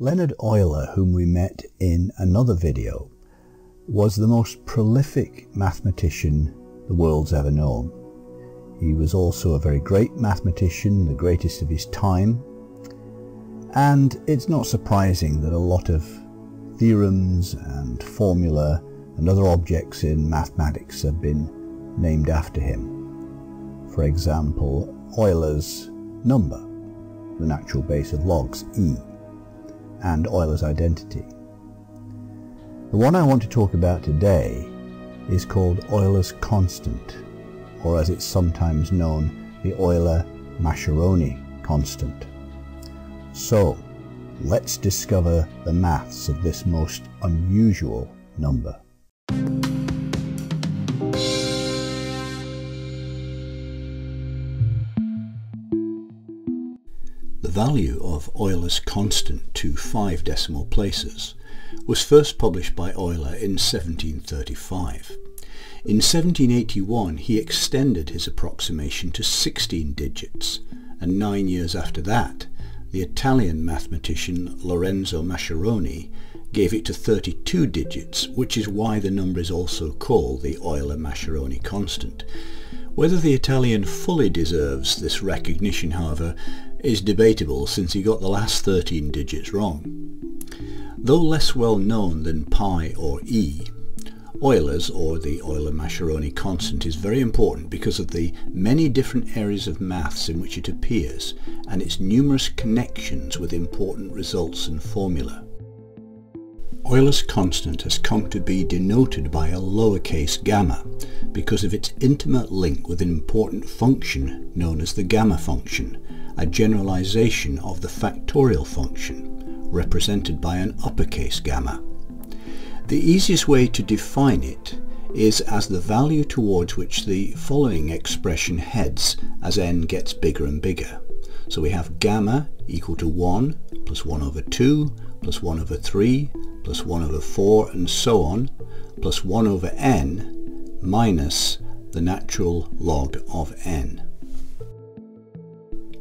Leonhard Euler, whom we met in another video, was the most prolific mathematician the world's ever known. He was also a very great mathematician, the greatest of his time, and it's not surprising that a lot of theorems and formula and other objects in mathematics have been named after him. For example, Euler's number, the natural base of logs, E, and Euler's identity. The one I want to talk about today is called Euler's constant, or as it's sometimes known, the Euler-Mascheroni constant. So let's discover the maths of this most unusual number. The value of Euler's constant to 5 decimal places was first published by Euler in 1735. In 1781 he extended his approximation to 16 digits, and 9 years after that the Italian mathematician Lorenzo Mascheroni gave it to 32 digits, which is why the number is also called the Euler-Mascheroni constant. Whether the Italian fully deserves this recognition, however, is debatable, since he got the last 13 digits wrong. Though less well known than pi or e, Euler's, or the Euler-Mascheroni constant, is very important because of the many different areas of maths in which it appears and its numerous connections with important results and formula. Euler's constant has come to be denoted by a lowercase gamma because of its intimate link with an important function known as the gamma function, a generalization of the factorial function, represented by an uppercase gamma. The easiest way to define it is as the value towards which the following expression heads as n gets bigger and bigger. So we have gamma equal to 1 plus 1 over 2 plus 1 over 3 plus 1 over 4 and so on, plus 1 over n minus the natural log of n.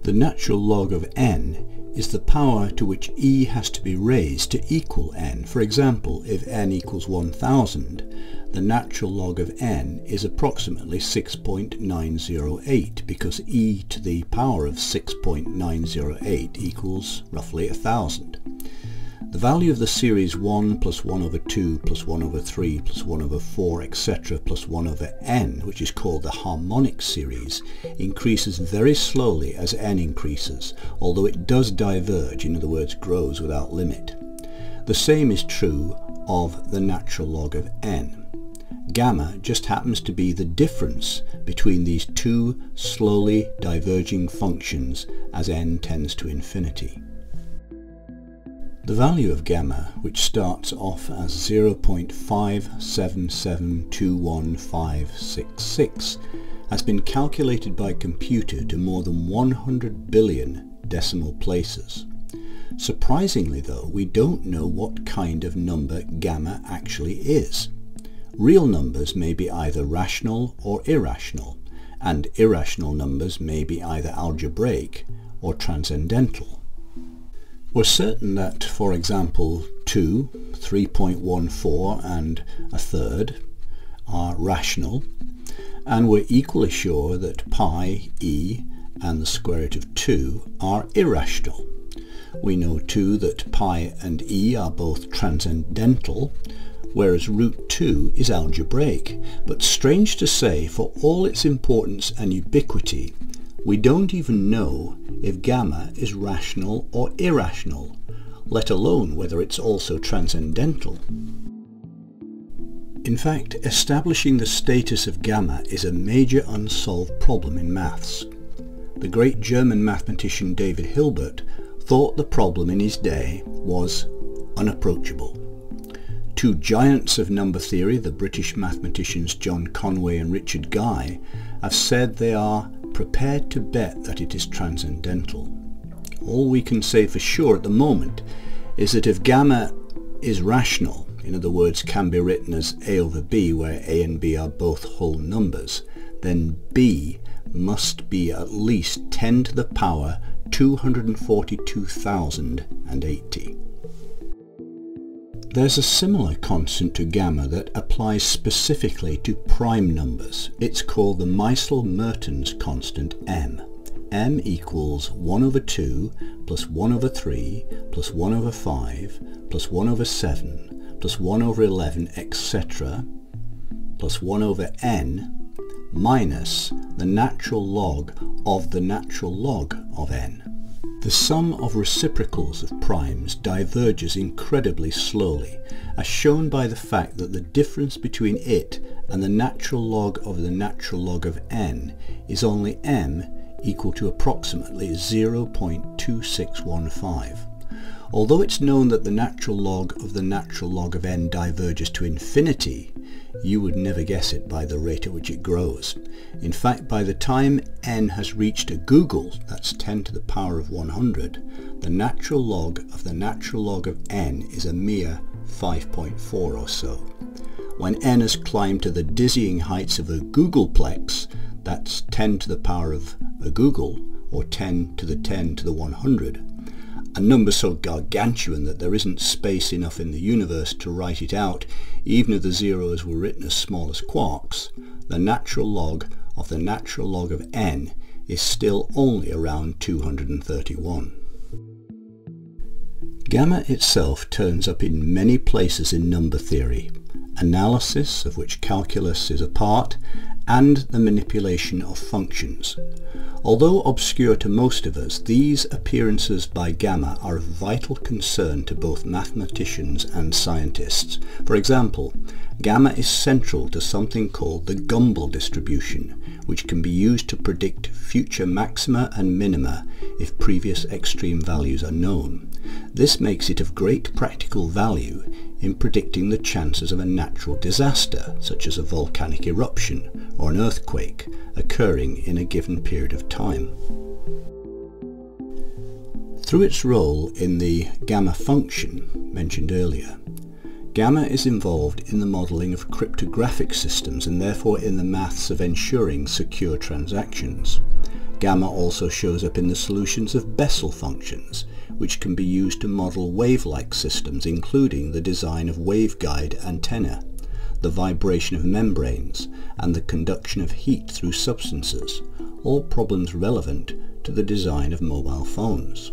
The natural log of n is the power to which e has to be raised to equal n. For example, if n equals 1000, the natural log of n is approximately 6.908, because e to the power of 6.908 equals roughly 1000. The value of the series 1 plus 1 over 2 plus 1 over 3 plus 1 over 4 etc. plus 1 over n, which is called the harmonic series, increases very slowly as n increases, although it does diverge, in other words grows without limit. The same is true of the natural log of n. Gamma just happens to be the difference between these two slowly diverging functions as n tends to infinity. The value of gamma, which starts off as 0.577215566, has been calculated by computer to more than 100 billion decimal places. Surprisingly though, we don't know what kind of number gamma actually is. Real numbers may be either rational or irrational, and irrational numbers may be either algebraic or transcendental. We're certain that, for example, 2, 3.14 and a third are rational, and we're equally sure that pi, e and the square root of 2 are irrational. We know too that pi and e are both transcendental, whereas root 2 is algebraic. But strange to say, for all its importance and ubiquity, we don't even know if gamma is rational or irrational, let alone whether it's also transcendental. In fact, establishing the status of gamma is a major unsolved problem in maths. The great German mathematician David Hilbert thought the problem in his day was unapproachable. Two giants of number theory, the British mathematicians John Conway and Richard Guy, have said they are prepared to bet that it is transcendental. All we can say for sure at the moment is that if gamma is rational, in other words can be written as a over b, where a and b are both whole numbers, then b must be at least 10 to the power 242,080. There's a similar constant to gamma that applies specifically to prime numbers. It's called the Meissel-Mertens constant m. m equals 1 over 2 plus 1 over 3 plus 1 over 5 plus 1 over 7 plus 1 over 11 etc. plus 1 over n minus the natural log of the natural log of n. The sum of reciprocals of primes diverges incredibly slowly, as shown by the fact that the difference between it and the natural log of n is only m equal to approximately 0.2615. Although it's known that the natural log of n diverges to infinity, you would never guess it by the rate at which it grows. In fact, by the time n has reached a Google, that's 10 to the power of 100, the natural log of n is a mere 5.4 or so. When n has climbed to the dizzying heights of a Googleplex, that's 10 to the power of a Google, or 10 to the 100, a number so gargantuan that there isn't space enough in the universe to write it out, even if the zeros were written as small as quarks, the natural log of n is still only around 231. Gamma itself turns up in many places in number theory, analysis, of which calculus is a part, and the manipulation of functions. Although obscure to most of us, these appearances by gamma are of vital concern to both mathematicians and scientists. For example, gamma is central to something called the Gumbel distribution, which can be used to predict future maxima and minima if previous extreme values are known. This makes it of great practical value in predicting the chances of a natural disaster, such as a volcanic eruption or an earthquake, occurring in a given period of time. Through its role in the gamma function mentioned earlier, gamma is involved in the modelling of cryptographic systems and therefore in the maths of ensuring secure transactions. Gamma also shows up in the solutions of Bessel functions, which can be used to model wave-like systems, including the design of waveguide antenna, the vibration of membranes, and the conduction of heat through substances, all problems relevant to the design of mobile phones.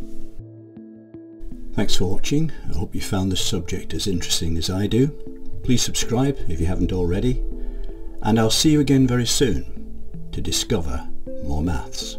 Thanks for watching. I hope you found this subject as interesting as I do. Please subscribe if you haven't already, and I'll see you again very soon to discover more maths.